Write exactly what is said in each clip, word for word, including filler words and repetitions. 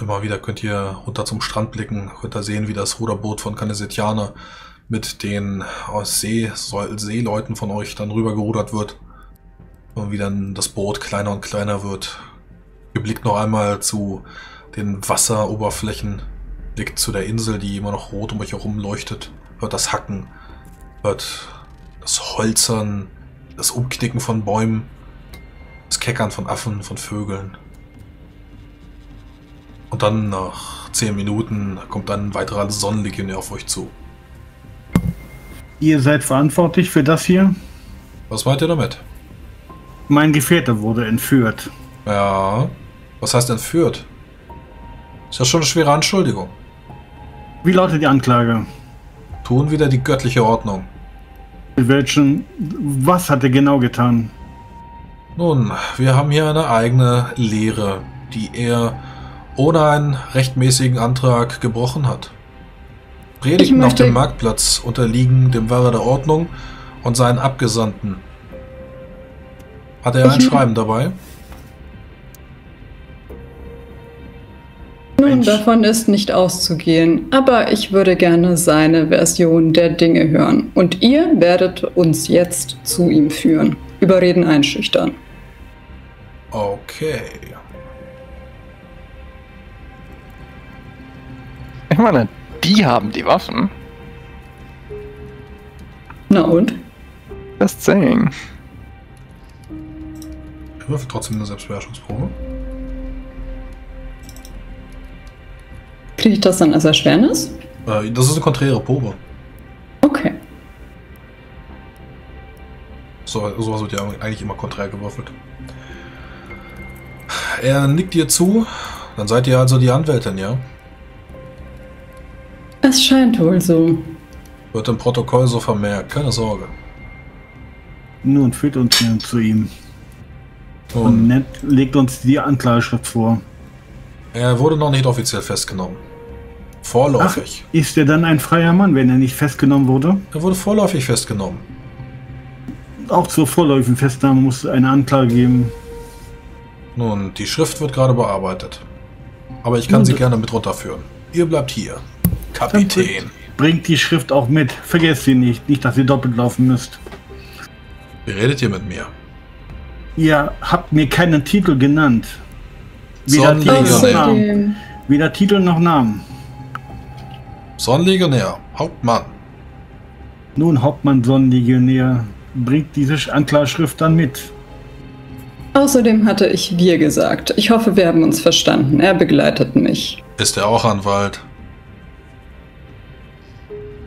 Immer wieder könnt ihr runter zum Strand blicken, könnt ihr sehen, wie das Ruderboot von Kanesetiana mit den aus See, Seeleuten von euch dann rüber gerudert wird. Und wie dann das Boot kleiner und kleiner wird. Ihr blickt noch einmal zu den Wasseroberflächen, blickt zu der Insel, die immer noch rot um euch herum leuchtet. Hört das Hacken, hört das Holzern, das Umknicken von Bäumen, das Keckern von Affen, von Vögeln. Und dann nach zehn Minuten kommt ein weiterer Sonnenlegionär auf euch zu. Ihr seid verantwortlich für das hier? Was meint ihr damit? Mein Gefährte wurde entführt. Ja, was heißt entführt? Ist ja schon eine schwere Anschuldigung. Wie lautet die Anklage? Tun wieder die göttliche Ordnung. Welchen? Was hat er genau getan? Nun, wir haben hier eine eigene Lehre, die er ohne einen rechtmäßigen Antrag gebrochen hat. Predigten auf dem Marktplatz unterliegen dem Wahrer der Ordnung und seinen Abgesandten. Hat er ein Schreiben dabei? Nun, davon ist nicht auszugehen, aber ich würde gerne seine Version der Dinge hören. Und ihr werdet uns jetzt zu ihm führen. Überreden, einschüchtern. Okay. Ich meine, die haben die Waffen. Na und? Just saying. Ich würfel trotzdem eine Selbstbeherrschungsprobe. Kriege ich das dann als Erschwernis? Äh, das ist eine konträre Probe. Okay. So, sowas wird ja eigentlich immer konträr gewürfelt. Er nickt dir zu, dann seid ihr also die Anwältin, ja? Es scheint wohl so. Wird im Protokoll so vermerkt, keine Sorge. Nun, führt uns zu ihm. Und, Und Ned legt uns die Anklageschrift vor. Er wurde noch nicht offiziell festgenommen. Vorläufig. Ach, ist er dann ein freier Mann, wenn er nicht festgenommen wurde? Er wurde vorläufig festgenommen. Auch zur vorläufigen Festnahme muss es eine Anklage geben. Nun, die Schrift wird gerade bearbeitet. Aber ich kann Nun, sie gerne mit runterführen. Ihr bleibt hier. Kapitän. Bringt die Schrift auch mit. Vergesst sie nicht. Nicht, dass ihr doppelt laufen müsst. Wie redet ihr mit mir? Ihr habt mir keinen Titel genannt. Weder Titel, Weder Titel noch Namen. Sonnenlegionär. Hauptmann. Nun, Hauptmann Sonnenlegionär. Bringt diese Anklageschrift dann mit. Außerdem hatte ich wir gesagt. Ich hoffe, wir haben uns verstanden. Er begleitet mich. Ist er auch Anwalt?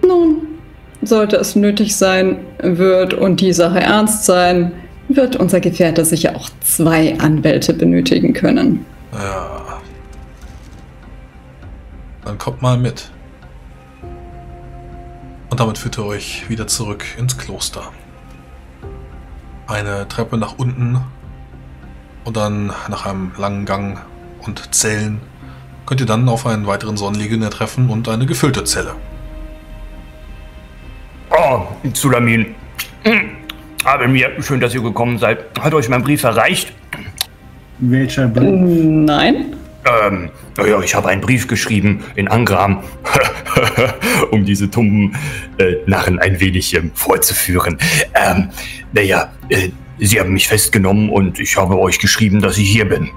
Nun, sollte es nötig sein, wird und die Sache ernst sein, wird unser Gefährte sicher auch zwei Anwälte benötigen können. Ja. Dann kommt mal mit. Und damit führt er euch wieder zurück ins Kloster. Eine Treppe nach unten und dann nach einem langen Gang und Zellen könnt ihr dann auf einen weiteren Sonnenlegionär treffen und eine gefüllte Zelle. Oh, Zulamin. Aber mir, schön, dass ihr gekommen seid. Hat euch mein Brief erreicht? Welcher Brief? Nein. Ähm, naja, ich habe einen Brief geschrieben in Angram, um diese tumben äh, Narren ein wenig ähm, vorzuführen. Ähm, naja, äh, sie haben mich festgenommen und ich habe euch geschrieben, dass ich hier bin.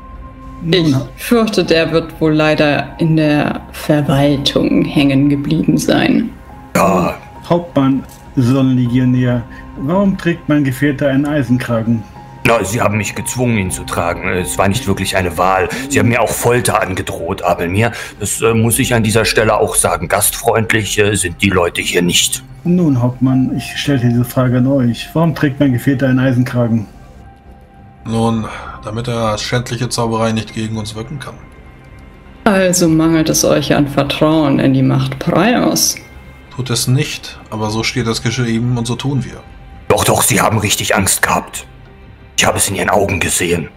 Ich fürchte, der wird wohl leider in der Verwaltung hängen geblieben sein. Ja. Hauptmann Sonnenlegionär, warum trägt mein Gefährte einen Eisenkragen? Na, sie haben mich gezwungen, ihn zu tragen. Es war nicht wirklich eine Wahl. Sie haben mir auch Folter angedroht, aber mir, das äh, muss ich an dieser Stelle auch sagen, gastfreundlich äh, sind die Leute hier nicht. Nun, Hauptmann, ich stelle diese Frage an euch. Warum trägt mein Gefährte einen Eisenkragen? Nun, damit er schändliche Zauberei nicht gegen uns wirken kann. Also mangelt es euch an Vertrauen in die Macht Praios? Tut es nicht, aber so steht das geschrieben und so tun wir. Doch, doch, sie haben richtig Angst gehabt. Ich habe es in ihren Augen gesehen.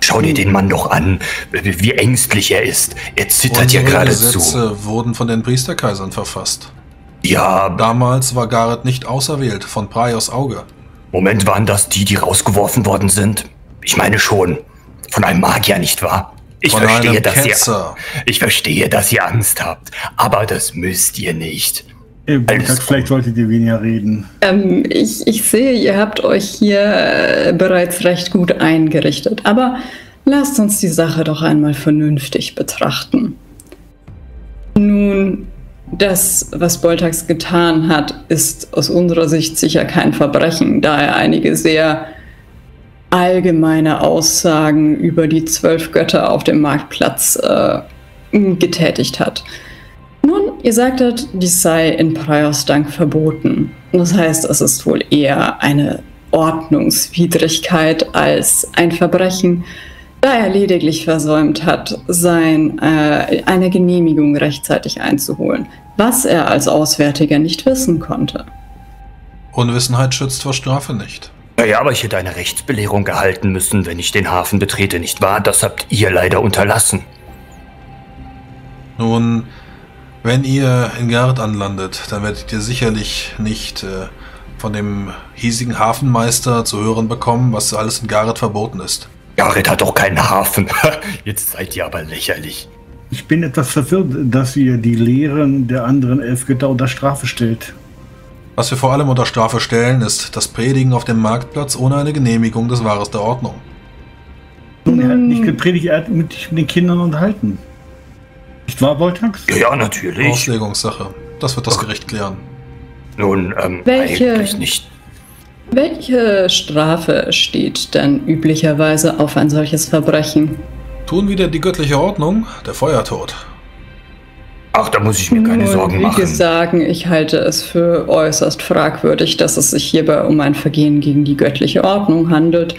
Schau dir den Mann doch an, wie ängstlich er ist. Er zittert ja geradezu. Unsere Gesetze wurden von den Priesterkaisern verfasst. Ja. Damals war Gareth nicht auserwählt, von Praios Auge. Moment, waren das die, die rausgeworfen worden sind? Ich meine schon. Von einem Magier, nicht wahr? Ich von verstehe, dass ihr, ich verstehe, dass ihr Angst habt, aber das müsst ihr nicht. Gesagt, vielleicht solltet ihr weniger reden. Ähm, ich, ich sehe, ihr habt euch hier bereits recht gut eingerichtet, aber lasst uns die Sache doch einmal vernünftig betrachten. Nun, das, was Boltax getan hat, ist aus unserer Sicht sicher kein Verbrechen, da er einige sehr allgemeine Aussagen über die zwölf Götter auf dem Marktplatz äh, getätigt hat. Nun, ihr sagtet, dies sei in Praios Dank verboten. Das heißt, es ist wohl eher eine Ordnungswidrigkeit als ein Verbrechen, da er lediglich versäumt hat, sein, äh, eine Genehmigung rechtzeitig einzuholen, was er als Auswärtiger nicht wissen konnte. Unwissenheit schützt vor Strafe nicht. Naja, aber ich hätte eine Rechtsbelehrung gehalten müssen, wenn ich den Hafen betrete, nicht wahr? Das habt ihr leider unterlassen. Nun, wenn ihr in Gareth anlandet, dann werdet ihr sicherlich nicht äh, von dem hiesigen Hafenmeister zu hören bekommen, was alles in Gareth verboten ist. Gareth hat doch keinen Hafen. Jetzt seid ihr aber lächerlich. Ich bin etwas verwirrt, dass ihr die Lehren der anderen elf Götter unter Strafe stellt. Was wir vor allem unter Strafe stellen, ist das Predigen auf dem Marktplatz ohne eine Genehmigung des Wahres der Ordnung. Nun, er hat nicht gepredigt, er hat sich mit den Kindern unterhalten. Nicht wahr, Boltax? Ja, natürlich. Auslegungssache. Das wird das Gericht klären. Nun, ähm, welche, eigentlich nicht. Welche Strafe steht denn üblicherweise auf ein solches Verbrechen? Tun wieder die göttliche Ordnung, der Feuertod. Ach, da muss ich mir keine Sorgen machen. Wie gesagt, ich halte es für äußerst fragwürdig, dass es sich hierbei um ein Vergehen gegen die göttliche Ordnung handelt.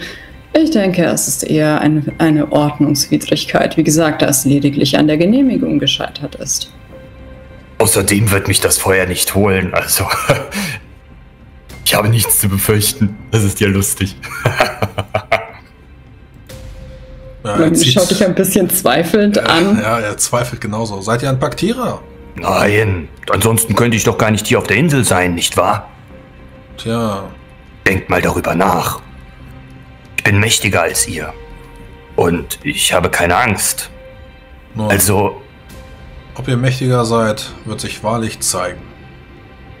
Ich denke, es ist eher eine, eine Ordnungswidrigkeit. Wie gesagt, da es lediglich an der Genehmigung gescheitert ist. Außerdem wird mich das Feuer nicht holen, also... Ich habe nichts zu befürchten. Das ist ja lustig. Ja, man schaut dich ein bisschen zweifelnd äh, an. Ja, er zweifelt genauso. Seid ihr ein Paktierer? Nein, ansonsten könnte ich doch gar nicht hier auf der Insel sein, nicht wahr? Tja. Denkt mal darüber nach. Ich bin mächtiger als ihr. Und ich habe keine Angst. Nun, also... Ob ihr mächtiger seid, wird sich wahrlich zeigen.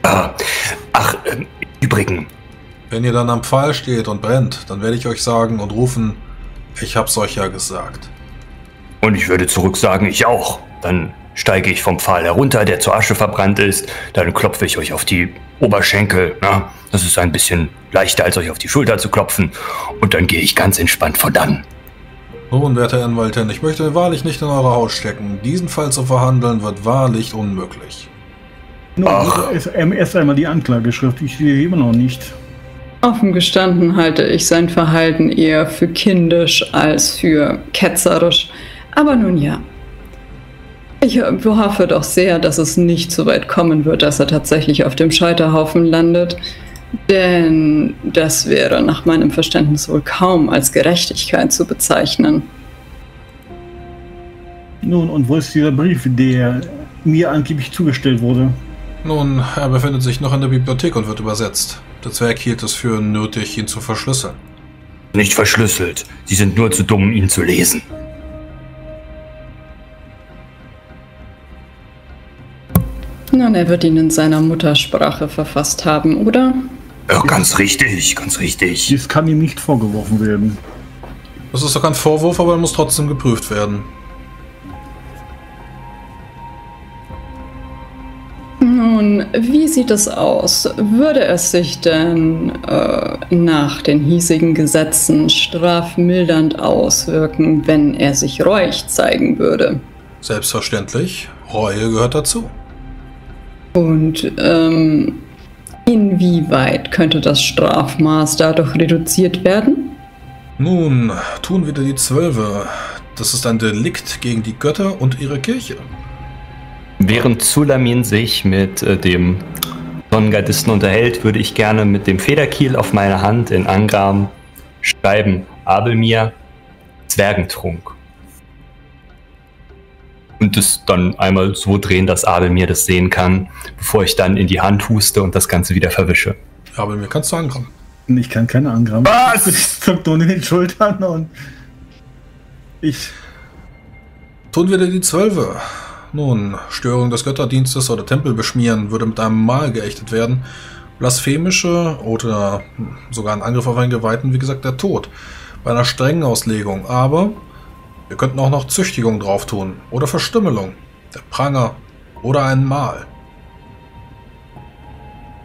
Ah, ach, äh, im Übrigen... Wenn ihr dann am Pfahl steht und brennt, dann werde ich euch sagen und rufen... Ich hab's euch ja gesagt. Und ich würde zurück sagen, ich auch. Dann steige ich vom Pfahl herunter, der zur Asche verbrannt ist. Dann klopfe ich euch auf die Oberschenkel. Na? Das ist ein bisschen leichter, als euch auf die Schulter zu klopfen. Und dann gehe ich ganz entspannt von dann. Nun, werte Anwältin, ich möchte wahrlich nicht in eure Haut stecken. Diesen Fall zu verhandeln, wird wahrlich unmöglich. Nun, erst einmal die Anklageschrift. Ich sehe immer noch nicht. Offen gestanden halte ich sein Verhalten eher für kindisch als für ketzerisch. Aber nun ja. Ich hoffe doch sehr, dass es nicht so weit kommen wird, dass er tatsächlich auf dem Scheiterhaufen landet. Denn das wäre nach meinem Verständnis wohl kaum als Gerechtigkeit zu bezeichnen. Nun, und wo ist dieser Brief, der mir angeblich zugestellt wurde? Nun, er befindet sich noch in der Bibliothek und wird übersetzt. Der Zwerg hielt es für nötig, ihn zu verschlüsseln. Nicht verschlüsselt. Sie sind nur zu dumm, ihn zu lesen. Nun, er wird ihn in seiner Muttersprache verfasst haben, oder? Ja, ganz richtig, ganz richtig. Dies kann ihm nicht vorgeworfen werden. Das ist doch kein Vorwurf, aber er muss trotzdem geprüft werden. Nun, wie sieht es aus? Würde es sich denn äh, nach den hiesigen Gesetzen strafmildernd auswirken, wenn er sich reuig zeigen würde? Selbstverständlich. Reue gehört dazu. Und ähm, inwieweit könnte das Strafmaß dadurch reduziert werden? Nun, tun wieder die Zwölfe. Das ist ein Delikt gegen die Götter und ihre Kirche. Während Zulamin sich mit äh, dem Sonnengardisten unterhält, würde ich gerne mit dem Federkiel auf meiner Hand in Angram schreiben: Abelmir, Zwergentrunk. Und das dann einmal so drehen, dass Abelmir das sehen kann, bevor ich dann in die Hand huste und das Ganze wieder verwische. Abelmir, kannst du Angram? Ich kann keine Angram. Was? Ich zuckt nur in den Schultern und ich... Tun wieder die Zwölfe. Nun, Störung des Götterdienstes oder Tempel beschmieren würde mit einem Mal geächtet werden. Blasphemische oder sogar ein Angriff auf einen Geweihten, wie gesagt, der Tod. Bei einer strengen Auslegung. Aber wir könnten auch noch Züchtigung drauf tun. Oder Verstümmelung. Der Pranger. Oder ein Mahl.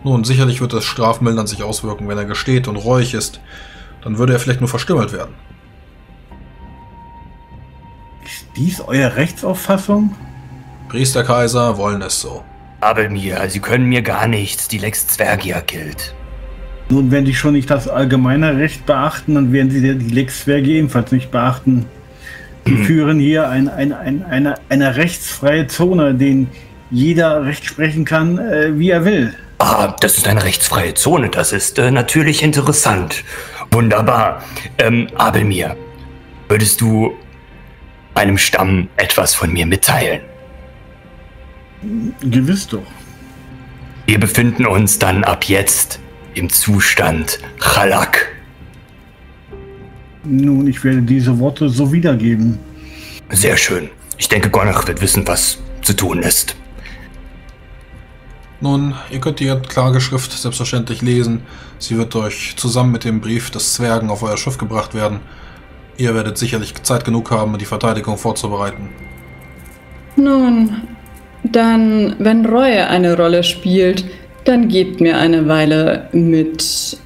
Nun, sicherlich wird das strafmildernd sich auswirken, wenn er gesteht und reuig ist. Dann würde er vielleicht nur verstümmelt werden. Ist dies eure Rechtsauffassung? Priesterkaiser wollen es so. Aber mir, sie können mir gar nichts, die Lex Zwergier gilt. Nun, wenn sie schon nicht das allgemeine Recht beachten, dann werden sie die Lex Zwergier ebenfalls nicht beachten. Sie hm. führen hier ein, ein, ein, eine, eine rechtsfreie Zone, den jeder Recht sprechen kann, äh, wie er will. Ah, das ist eine rechtsfreie Zone, das ist äh, natürlich interessant. Wunderbar. Ähm, Abelmir, würdest du einem Stamm etwas von mir mitteilen? Gewiss doch. Wir befinden uns dann ab jetzt im Zustand Chalak. Nun, ich werde diese Worte so wiedergeben. Sehr schön. Ich denke, Gonnach wird wissen, was zu tun ist. Nun, ihr könnt die Klageschrift selbstverständlich lesen. Sie wird euch zusammen mit dem Brief des Zwergen auf euer Schiff gebracht werden. Ihr werdet sicherlich Zeit genug haben, die Verteidigung vorzubereiten. Nun, dann, wenn Reue eine Rolle spielt, dann gebt mir eine Weile mit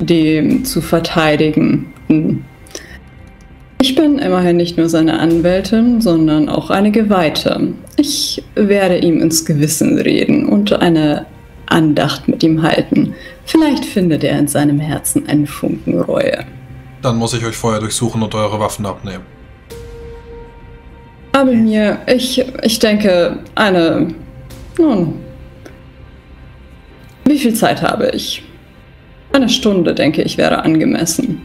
dem zu verteidigen. Ich bin immerhin nicht nur seine Anwältin, sondern auch eine Geweihte. Ich werde ihm ins Gewissen reden und eine Andacht mit ihm halten. Vielleicht findet er in seinem Herzen einen Funken Reue. Dann muss ich euch vorher durchsuchen und eure Waffen abnehmen. Aber mir, ich, ich denke, eine... Nun... Wie viel Zeit habe ich? Eine Stunde, denke ich, wäre angemessen.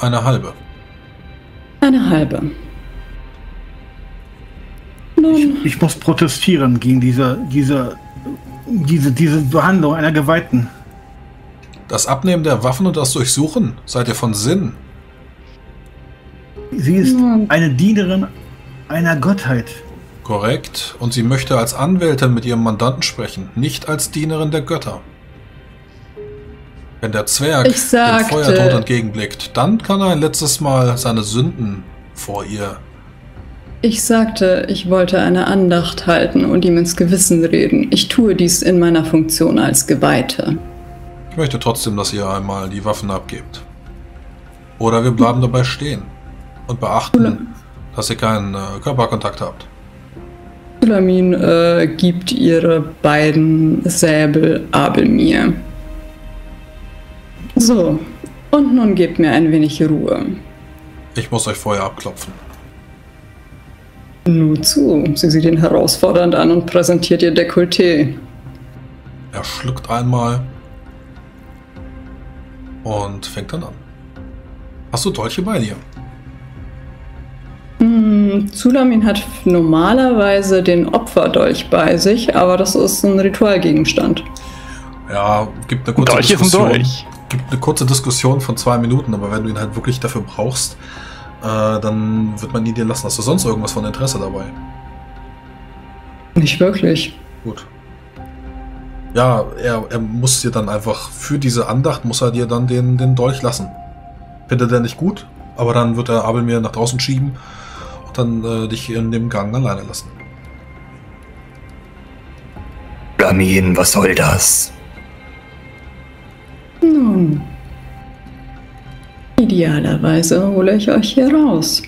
Eine halbe. Eine halbe. Nun. Ich, ich muss protestieren gegen diese, diese, diese, diese Behandlung einer Geweihten. Das Abnehmen der Waffen und das Durchsuchen? Seid ihr von Sinn? Sie ist Nun. eine Dienerin einer Gottheit. Korrekt. Und sie möchte als Anwältin mit ihrem Mandanten sprechen, nicht als Dienerin der Götter. Wenn der Zwerg ich sagte, dem Feuertod entgegenblickt, dann kann er ein letztes Mal seine Sünden vor ihr. Ich sagte, ich wollte eine Andacht halten und ihm ins Gewissen reden. Ich tue dies in meiner Funktion als Geweihte. Ich möchte trotzdem, dass ihr einmal die Waffen abgebt. Oder wir bleiben dabei stehen und beachten, dass ihr keinen äh, Körperkontakt habt. Sulamin äh, gibt ihre beiden Säbel Abelmir. So, und nun gebt mir ein wenig Ruhe. Ich muss euch vorher abklopfen. Nur zu. Sie sieht ihn herausfordernd an und präsentiert ihr Dekolleté. Er schluckt einmal und fängt dann an. Hast du Dolche bei dir? Hm, Sulamin hat normalerweise den Opferdolch bei sich, aber das ist ein Ritualgegenstand. Ja, gibt eine kurze Dolch Diskussion. Ist ein Dolch. Gibt eine kurze Diskussion von zwei Minuten, aber wenn du ihn halt wirklich dafür brauchst, äh, dann wird man ihn dir lassen. Hast du sonst irgendwas von Interesse dabei? Nicht wirklich. Gut. Ja, er, er muss dir dann einfach, für diese Andacht muss er dir dann den, den Dolch lassen. Findet er nicht gut, aber dann wird er Abelmir nach draußen schieben und dann äh, dich in dem Gang alleine lassen. Blamin, was soll das? Nun, idealerweise hole ich euch hier raus.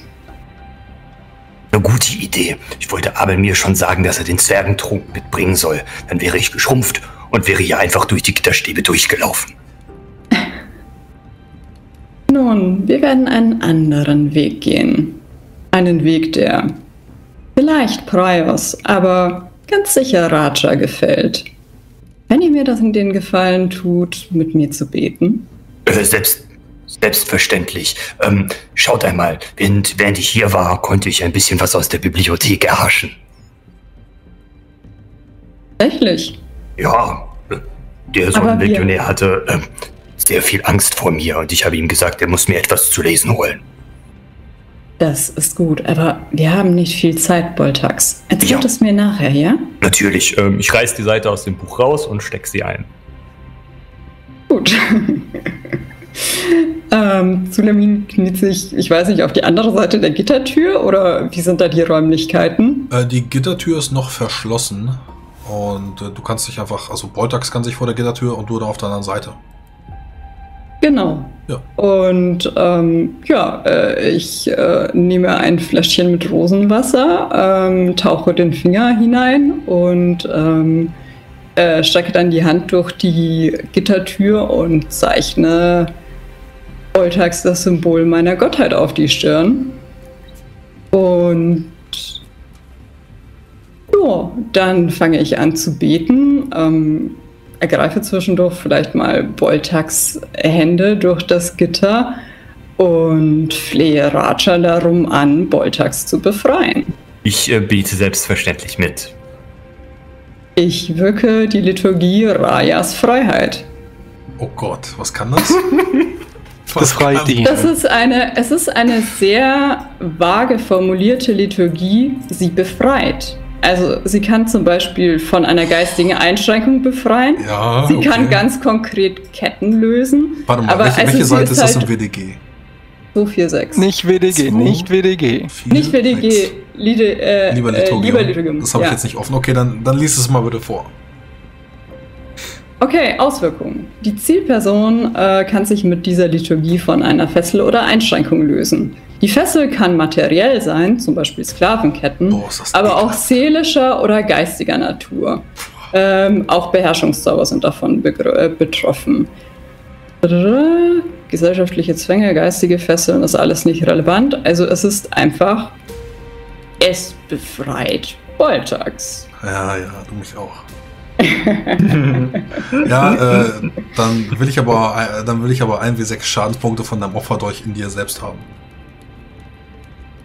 Eine gute Idee. Ich wollte Abelmir schon sagen, dass er den Zwergentrunk mitbringen soll. Dann wäre ich geschrumpft und wäre hier einfach durch die Gitterstäbe durchgelaufen. Nun, wir werden einen anderen Weg gehen. Einen Weg, der vielleicht Praios, aber ganz sicher Raja gefällt. Wenn ihr mir das in den Gefallen tut, mit mir zu beten? Äh, selbst, selbstverständlich. Ähm, schaut einmal, während, während ich hier war, konnte ich ein bisschen was aus der Bibliothek erhaschen. Tatsächlich? Ja, der Sonnenlegionär hatte äh, sehr viel Angst vor mir und ich habe ihm gesagt, er muss mir etwas zu lesen holen. Das ist gut, aber wir haben nicht viel Zeit, Boltax. Erzähl ja. das mir nachher, ja? Natürlich. Ähm, ich reiß die Seite aus dem Buch raus und steck sie ein. Gut. ähm, Sulamin kniet sich, ich weiß nicht, auf die andere Seite der Gittertür oder wie sind da die Räumlichkeiten? Äh, die Gittertür ist noch verschlossen und äh, du kannst dich einfach, also Boltax kann sich vor der Gittertür und du dann auf der anderen Seite. Genau. Ja. Und ähm, ja, äh, ich äh, nehme ein Fläschchen mit Rosenwasser, ähm, tauche den Finger hinein und ähm, äh, stecke dann die Hand durch die Gittertür und zeichne Boltax das Symbol meiner Gottheit auf die Stirn. Und ja, dann fange ich an zu beten. Ähm, ergreife zwischendurch vielleicht mal Boltax Hände durch das Gitter und flehe Raja darum an, Boltax zu befreien. Ich äh, bete selbstverständlich mit. Ich wirke die Liturgie Rajas Freiheit. Oh Gott, was kann das? Was freut dich? Das ist eine, es ist eine sehr vage formulierte Liturgie, sie befreit. Also sie kann zum Beispiel von einer geistigen Einschränkung befreien. Ja, sie okay. kann ganz konkret Ketten lösen. Warte mal, aber welche, also welche Seite ist das halt im W D G? So vier sechs. Nicht W D G, nicht W D G. Nicht W D G, Lide, äh, lieber Liturgium. Äh, lieber Liturgium. Das habe ich ja. jetzt nicht offen. Okay, dann, dann lies es mal bitte vor. Okay, Auswirkungen. Die Zielperson äh, kann sich mit dieser Liturgie von einer Fessel oder Einschränkung lösen. Die Fessel kann materiell sein, zum Beispiel Sklavenketten, Boah, aber auch seelischer oder geistiger Natur. Ähm, auch Beherrschungszauber sind davon äh, betroffen. Gesellschaftliche Zwänge, geistige Fesseln, ist alles nicht relevant. Also es ist einfach, es befreit Boltax. Ja, ja, du mich auch. ja, äh, dann will ich aber, äh, dann will ich aber ein W sechs Schadenspunkte von deinem Opferdolch in dir selbst haben.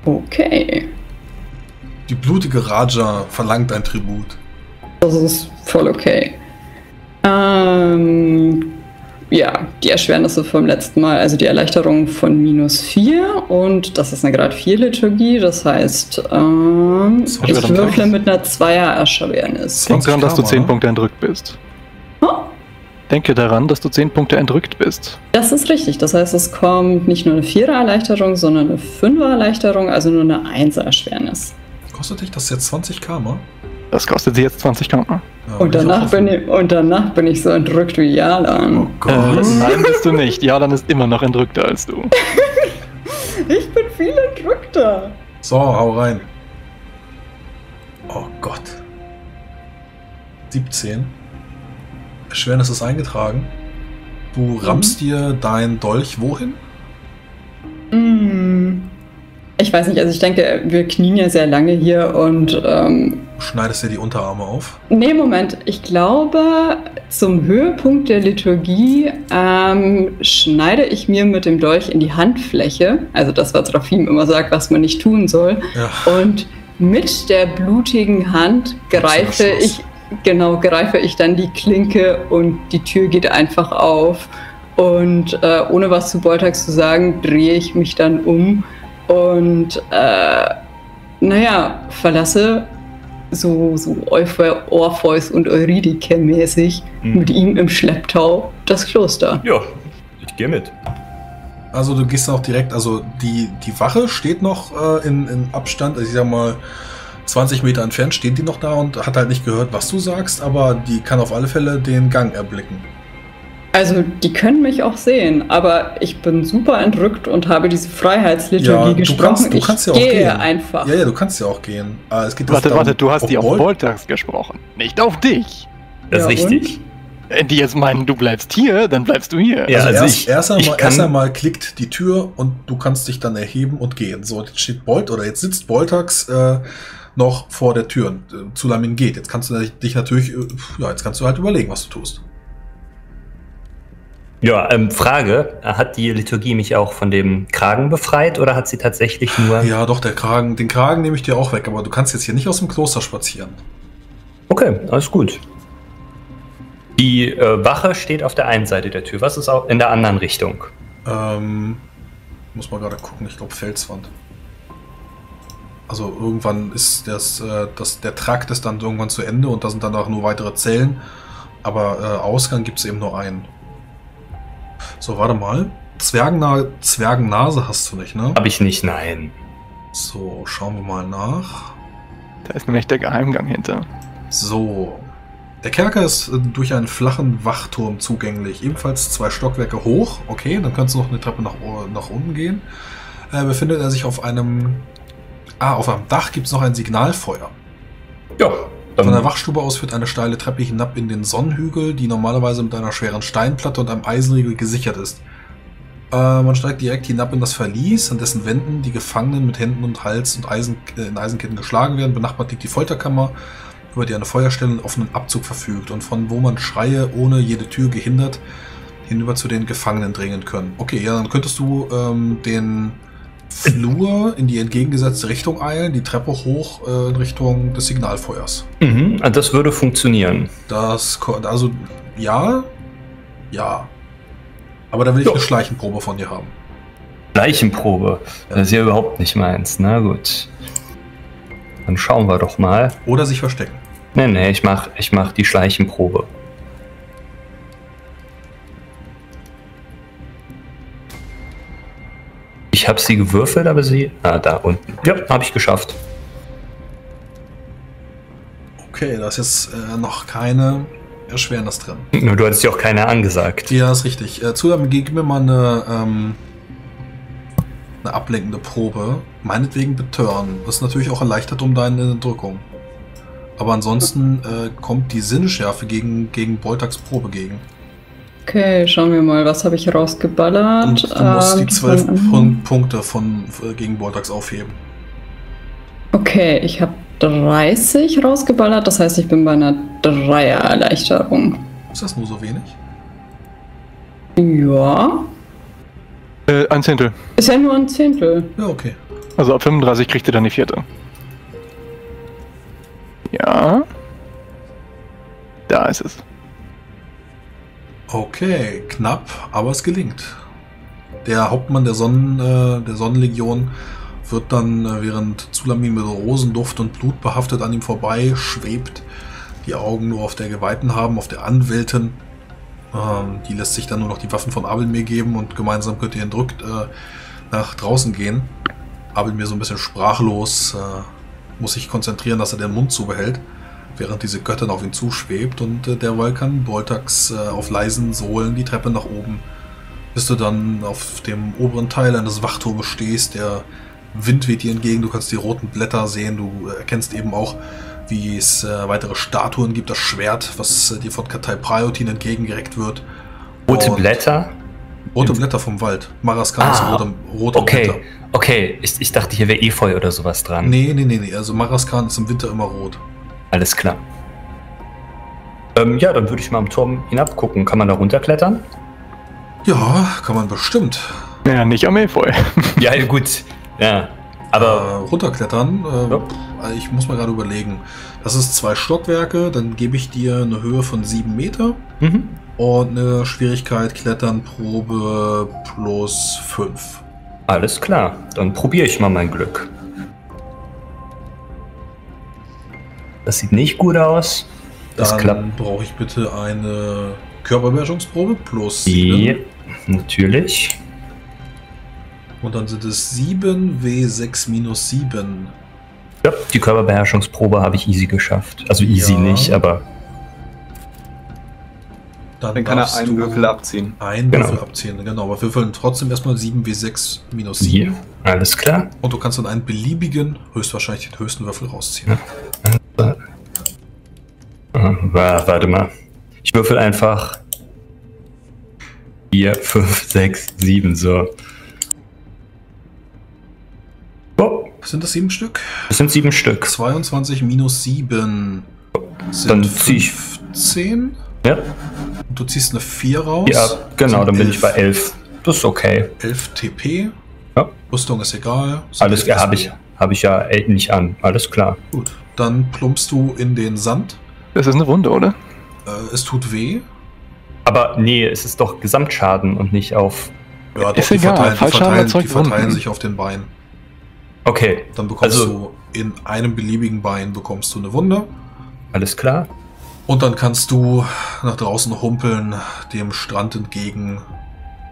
Okay. Die blutige Raja verlangt ein Tribut. Das ist voll okay. Ähm, ja, die Erschwernisse vom letzten Mal, also die Erleichterung von minus vier und das ist eine Grad vier Liturgie, das heißt, ähm, das ich würfle mit einer Zweier Erschwernis. Denk daran, dass du zehn Punkte entrückt bist. Huh? Denke daran, dass du zehn Punkte entrückt bist. Das ist richtig, das heißt, es kommt nicht nur eine Vierer Erleichterung, sondern eine Fünfer Erleichterung, also nur eine Einser Erschwernis. Kostet dich das jetzt zwanzig Karma? Das kostet sie jetzt zwanzig Karma. Ja, und, danach bin ich, und danach bin ich so entrückt wie Jalan. Oh Gott. Äh, nein, bist du nicht. Jalan ist immer noch entrückter als du. Ich bin viel entrückter. So, hau rein. Oh Gott. siebzehn. Erschwernis ist eingetragen. Du rammst mhm. dir dein Dolch wohin? Mhm. Ich weiß nicht, also ich denke, wir knien ja sehr lange hier und... Ähm, Schneidest dir die Unterarme auf? Nee, Moment. Ich glaube, zum Höhepunkt der Liturgie ähm, schneide ich mir mit dem Dolch in die Handfläche, also das, was Rafim immer sagt, was man nicht tun soll, ja. und mit der blutigen Hand greife ich, genau, greife ich dann die Klinke und die Tür geht einfach auf und äh, ohne was zu Boltax zu sagen, drehe ich mich dann um und äh, naja, verlasse so, so Orpheus und Eurydike mäßig mhm. mit ihm im Schlepptau das Kloster. Ja, ich gehe mit. Also du gehst auch direkt, also die, die Wache steht noch äh, in, in Abstand, also ich sag mal zwanzig Meter entfernt steht die noch da und hat halt nicht gehört, was du sagst, aber die kann auf alle Fälle den Gang erblicken. Also die können mich auch sehen, aber ich bin super entrückt und habe diese Freiheitsliturgie ja, gesprochen. Du kannst, du kannst ich ja auch gehe gehen. einfach. Ja, ja, du kannst ja auch gehen. Ah, es geht warte, darum, warte, du hast auf die auf Boltax gesprochen, nicht auf dich. Das ja, ist richtig. Und? Wenn die jetzt meinen, du bleibst hier, dann bleibst du hier. Ja, also also erst, ich, erst, einmal, ich erst einmal klickt die Tür und du kannst dich dann erheben und gehen. So, jetzt steht Bolt oder jetzt sitzt Boltax äh, noch vor der Tür. Zulamin geht. Jetzt kannst du dich natürlich, ja, jetzt kannst du halt überlegen, was du tust. Ja, ähm, Frage, hat die Liturgie mich auch von dem Kragen befreit oder hat sie tatsächlich nur... Ja, doch, der Kragen, den Kragen nehme ich dir auch weg, aber du kannst jetzt hier nicht aus dem Kloster spazieren. Okay, alles gut. Die äh, Wache steht auf der einen Seite der Tür, was ist auch in der anderen Richtung? Ähm, muss mal gerade gucken, ich glaube Felswand. Also irgendwann ist das, äh, das, der Trakt ist dann irgendwann zu Ende und da sind danach nur weitere Zellen. Aber äh, Ausgang gibt es eben nur einen. So, warte mal. Zwergenna- Zwergennase hast du nicht, ne? Hab ich nicht, nein. So, schauen wir mal nach. Da ist nämlich der Geheimgang hinter. So. Der Kerker ist äh, durch einen flachen Wachturm zugänglich. Ebenfalls zwei Stockwerke hoch. Okay, dann kannst du noch eine Treppe nach, nach unten gehen. Äh, befindet er sich auf einem... Ah, auf einem Dach gibt es noch ein Signalfeuer. Ja. Von der Wachstube aus führt eine steile Treppe hinab in den Sonnenhügel, die normalerweise mit einer schweren Steinplatte und einem Eisenriegel gesichert ist. Äh, man steigt direkt hinab in das Verlies, an dessen Wänden die Gefangenen mit Händen und Hals und Eisen, äh, in Eisenketten geschlagen werden. Benachbart liegt die Folterkammer, über die eine Feuerstelle und offenen Abzug verfügt und von wo man Schreie ohne jede Tür gehindert hinüber zu den Gefangenen dringen können. Okay, ja, dann könntest du ähm, den Flur in die entgegengesetzte Richtung eilen, die Treppe hoch äh, in Richtung des Signalfeuers. Mhm, das würde funktionieren. Das, also, ja, ja. Aber da will ich jo. eine Schleichenprobe von dir haben. Schleichenprobe? Ja. Das ist ja überhaupt nicht meins, na gut. Dann schauen wir doch mal. Oder sich verstecken. Nee, nee, ich mach, ich mach die Schleichenprobe. Ich habe sie gewürfelt, aber sie... Ah, da unten. Ja, habe ich geschafft. Okay, da ist jetzt äh, noch keine Erschwernis drin. Du hattest ja auch keine angesagt. Ja, ist richtig. Äh, Zusammen gib mir mal eine, ähm, eine ablenkende Probe. Meinetwegen betören. Das ist natürlich auch erleichtert um deine Entrückung. Aber ansonsten äh, kommt die Sinnschärfe gegen, gegen Boltags Probe gegen. Okay, schauen wir mal, was habe ich rausgeballert? Und du musst ähm, die zwölf Punkte von, gegen Boltax aufheben. Okay, ich habe dreißig rausgeballert, das heißt, ich bin bei einer Dreier-Erleichterung. Ist das nur so wenig? Ja. Äh, ein Zehntel. Ist ja nur ein Zehntel. Ja, okay. Also ab fünfunddreißig kriegt ihr dann die vierte. Ja. Da ist es. Okay, knapp, aber es gelingt. Der Hauptmann der, Sonnen, äh, der Sonnenlegion wird dann, äh, während Zulamin mit Rosenduft und Blut behaftet an ihm vorbei schwebt, die Augen nur auf der Geweihten haben, auf der Anwältin. Ähm, die lässt sich dann nur noch die Waffen von Abelmir geben und gemeinsam könnt ihr entrückt äh, nach draußen gehen. Abelmir so ein bisschen sprachlos, äh, muss sich konzentrieren, dass er den Mund zubehält, während diese Göttin auf ihn zuschwebt und äh, derweil kann Boltax äh, auf leisen Sohlen die Treppe nach oben, bis du dann auf dem oberen Teil eines Wachturmes stehst. Der Wind weht dir entgegen, du kannst die roten Blätter sehen, du erkennst eben auch, wie es äh, weitere Statuen gibt, das Schwert, was äh, dir von Katai Praiotin entgegengereckt wird. Rote und Blätter? Rote Blätter vom Wald. Maraskan ist ah, rote, rote okay. Blätter. Okay, ich, ich dachte, hier wäre Efeu oder sowas dran. Nee, nee, nee, nee, also Maraskan ist im Winter immer rot. Alles klar. Ähm, ja, dann würde ich mal am Turm hinabgucken. Kann man da runterklettern? Ja, kann man bestimmt. Ja, nicht am Efeu. Ja, gut. Ja, aber... Äh, runterklettern? Äh, ja. Ich muss mal gerade überlegen. Das ist zwei Stockwerke, dann gebe ich dir eine Höhe von sieben Meter. Mhm. Und eine Schwierigkeit Kletternprobe plus fünf. Alles klar. Dann probiere ich mal mein Glück. Das sieht nicht gut aus. Das Dann klappt. Brauche ich bitte eine Körperbeherrschungsprobe plus sieben. Ja, natürlich. Und dann sind es sieben W sechs minus sieben. Ja, die Körperbeherrschungsprobe habe ich easy geschafft. Also easy ja. nicht, aber... Dann, Dann kann er einen Würfel abziehen. Einen genau. Würfel abziehen, genau. Aber wir würfeln trotzdem erstmal sieben W sechs minus sieben. Ja, alles klar. Und du kannst dann einen beliebigen, höchstwahrscheinlich den höchsten Würfel rausziehen. Ja. Warte mal. Ich würfel einfach vier, fünf, sechs, sieben, so. Oh. Sind das sieben Stück? Das sind sieben Stück. zweiundzwanzig minus sieben sind Dann zieh ich fünfzehn. Ja. Und du ziehst eine vier raus. Ja, genau, dann bin elf. Ich bei elf. Das ist okay. elf T P. Ja. Rüstung ist egal. Sind Alles habe ich, hab ich ja nicht an. Alles klar. Gut, dann plumpst du in den Sand. Das ist eine Wunde, oder? Äh, es tut weh. Aber nee, es ist doch Gesamtschaden und nicht auf... Ja, doch, ist die egal. Verteilen, die verteilen, die verteilen sich auf den Beinen. Okay. Dann bekommst also, du in einem beliebigen Bein bekommst du eine Wunde. Alles klar. Und dann kannst du nach draußen humpeln, dem Strand entgegen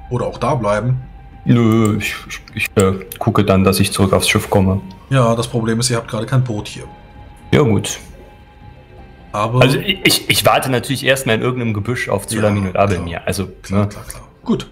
oder auch da bleiben. Nö, ich, ich, ich äh, gucke dann, dass ich zurück aufs Schiff komme. Ja, das Problem ist, ihr habt gerade kein Boot hier. Ja, gut. Aber also ich, ich, ich warte natürlich erstmal in irgendeinem Gebüsch auf Zulamin ja, und Abelmir. Also, klar, ne? klar, klar. Gut.